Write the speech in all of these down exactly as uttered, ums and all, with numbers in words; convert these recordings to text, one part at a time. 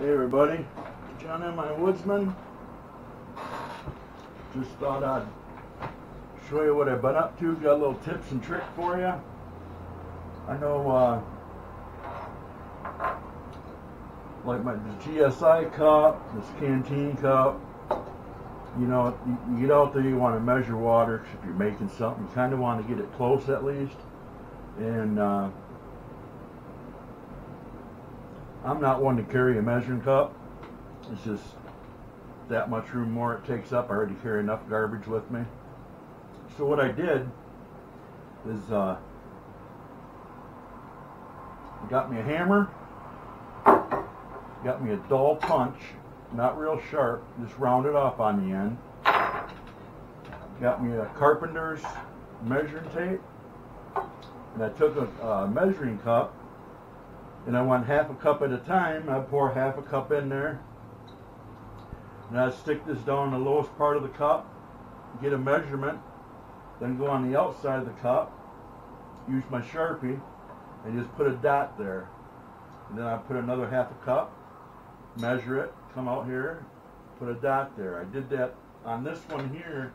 Hey everybody, John and my Woodsman. Just thought I'd show you what I've been up to. Got a little tips and trick for you. I know, uh, like my G S I cup, this canteen cup. You know, you get out there, you want to measure water, because if you're making something, you kind of want to get it close at least. And uh, I'm not one to carry a measuring cup. It's just that much room more it takes up. I already carry enough garbage with me. So what I did is uh, got me a hammer, got me a dull punch, not real sharp, just rounded off on the end. Got me a carpenter's measuring tape, and I took a, a measuring cup, and I went half a cup at a time. I pour half a cup in there, and I stick this down in the lowest part of the cup, get a measurement, then go on the outside of the cup, use my Sharpie, and just put a dot there. And then I put another half a cup, measure it, come out here, put a dot there. I did that on this one here.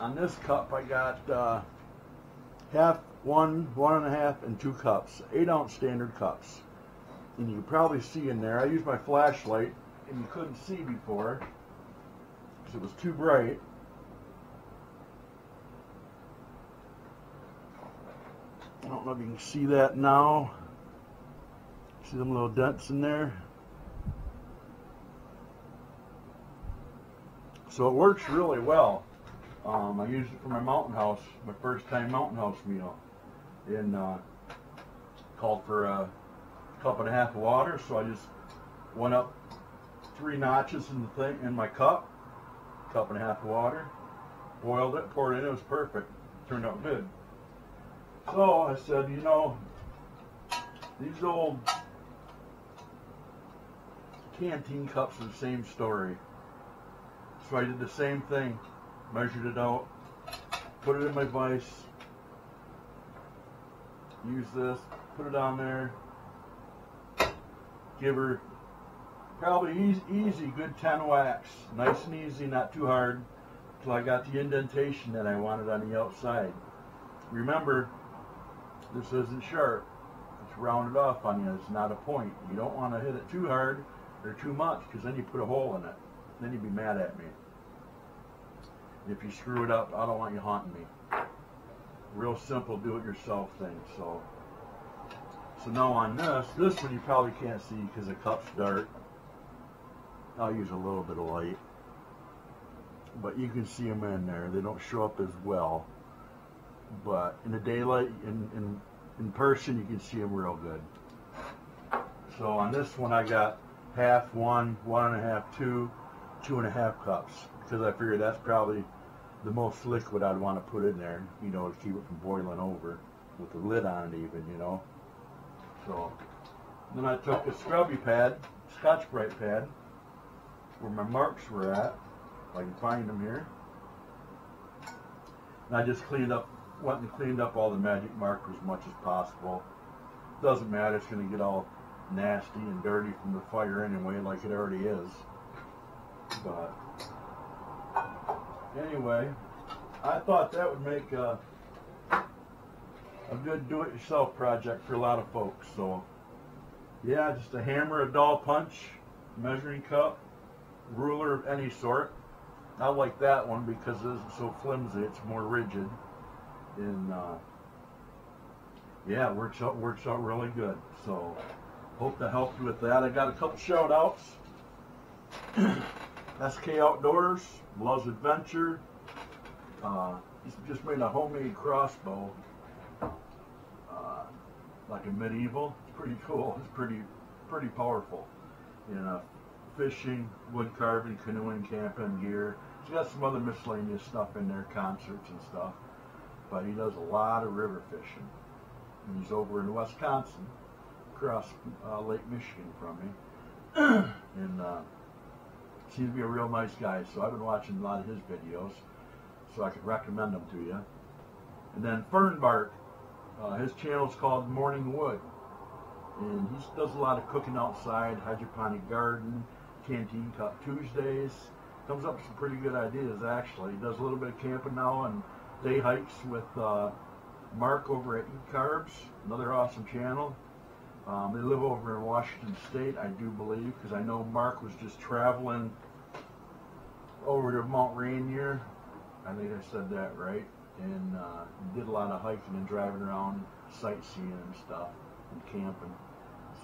On this cup I got uh, half, one, one and a half, and two cups. Eight ounce standard cups. And you can probably see in there, I used my flashlight, and you couldn't see before because it was too bright. I don't know if you can see that now. See them little dents in there? So it works really well. Um, I used it for my Mountain House, my first time Mountain House meal. And uh, called for a cup and a half of water, so I just went up three notches in the thing in my cup, cup and a half of water, boiled it, poured it in, it was perfect. Turned out good. So I said, you know, these old canteen cups are the same story. So I did the same thing, measured it out, put it in my vise, use this, put it on there, give her probably easy, easy good ten whacks, nice and easy, not too hard, till I got the indentation that I wanted on the outside. Remember, this isn't sharp, it's rounded off on you, it's not a point. You don't want to hit it too hard or too much, because then you put a hole in it. Then you'd be mad at me. If you screw it up, I don't want you haunting me. Real simple do-it-yourself thing. So so now on this, this one you probably can't see because the cup's dark. I'll use a little bit of light. But you can see them in there. They don't show up as well. But in the daylight, in, in, in person, you can see them real good. So on this one I got half, one, one and a half, two, two and a half cups, because I figured that's probably the most liquid I'd want to put in there, you know, to keep it from boiling over with the lid on it even, you know. So then I took a scrubby pad, Scotch Brite pad, where my marks were at, if I can find them here, and I just cleaned up, went and cleaned up all the magic marks as much as possible. Doesn't matter, it's going to get all nasty and dirty from the fire anyway, like it already is. But anyway, I thought that would make a, a good do-it-yourself project for a lot of folks. So yeah, just a hammer, a dowel punch, measuring cup, ruler of any sort. I like that one because it isn't so flimsy, it's more rigid. And uh, yeah, it works out, works out really good. So hope to help you with that. I got a couple shout outs. S K Outdoors, Loves Adventure. Uh, just made a homemade crossbow, uh, like a medieval. It's pretty cool. It's pretty, pretty powerful. You know, fishing, wood carving, canoeing, camping gear. He's got some other miscellaneous stuff in there, concerts and stuff. But he does a lot of river fishing. And he's over in Wisconsin, across uh, Lake Michigan from me. And uh, seems to be a real nice guy, so I've been watching a lot of his videos, so I could recommend them to you. And then Fernbark, uh, his channel is called Morning Wood. and he does a lot of cooking outside, hydroponic garden, canteen cup Tuesdays. Comes up with some pretty good ideas, actually. He does a little bit of camping now and day hikes with uh, Mark over at Eat Carbs, another awesome channel. Um, they live over in Washington State, I do believe, because I know Mark was just traveling over to Mount Rainier. I think I said that right. And uh, did a lot of hiking and driving around, sightseeing and stuff, and camping.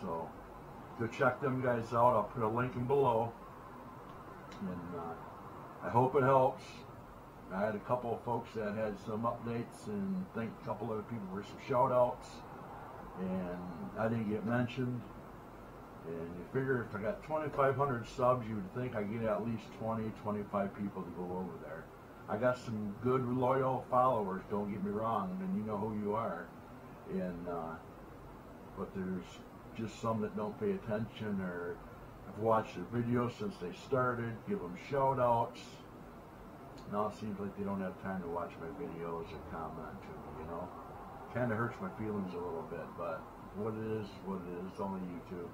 So go check them guys out. I'll put a link in below. And uh, I hope it helps. I had a couple of folks that had some updates, and thank a couple other people for some shout outs. And I didn't get mentioned. And you figure if I got twenty-five hundred subs, you would think I get at least twenty, twenty-five people to go over there. I got some good loyal followers, don't get me wrong, and you know who you are. And uh, but there's just some that don't pay attention, or have watched the videos since they started, give them shout outs. Now it seems like they don't have time to watch my videos or comment to me, you know. Kind of hurts my feelings a little bit, but what it is, what it is, it's only YouTube.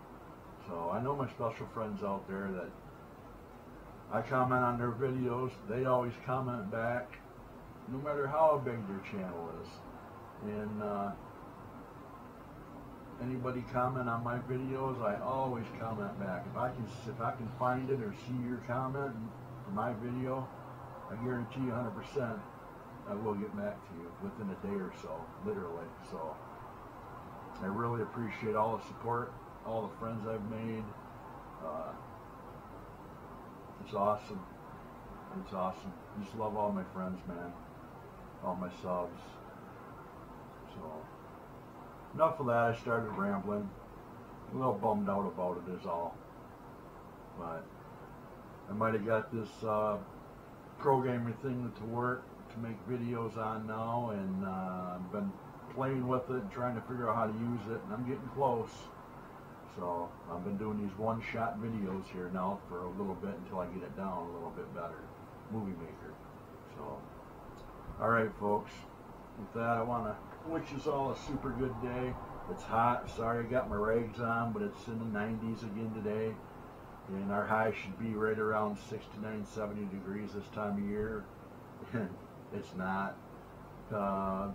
So I know my special friends out there that I comment on their videos, they always comment back, no matter how big their channel is. And uh, anybody comment on my videos, I always comment back. If I can, if I can find it or see your comment for my video, I guarantee you one hundred percent I will get back to you within a day or so, literally. So I really appreciate all the support, all the friends I've made. Uh, It's awesome. It's awesome. Just love all my friends, man. All my subs. So, enough of that. I started rambling. A little bummed out about it is all. But I might have got this uh, programming thing to work to make videos on now, and uh, I've been playing with it and trying to figure out how to use it, and I'm getting close. So I've been doing these one-shot videos here now for a little bit until I get it down a little bit better. Movie Maker. So, all right, folks. With that, I want to wish us all a super good day. It's hot. Sorry I got my rags on, but it's in the nineties again today. And our high should be right around sixty-nine, seventy degrees this time of year. It's not. Uh,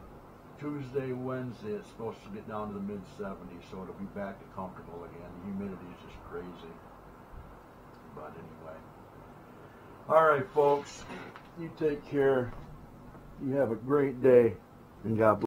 Tuesday, Wednesday, it's supposed to get down to the mid seventies, so it'll be back to comfortable again. The humidity is just crazy. But anyway. Alright, folks. You take care. You have a great day. And God bless.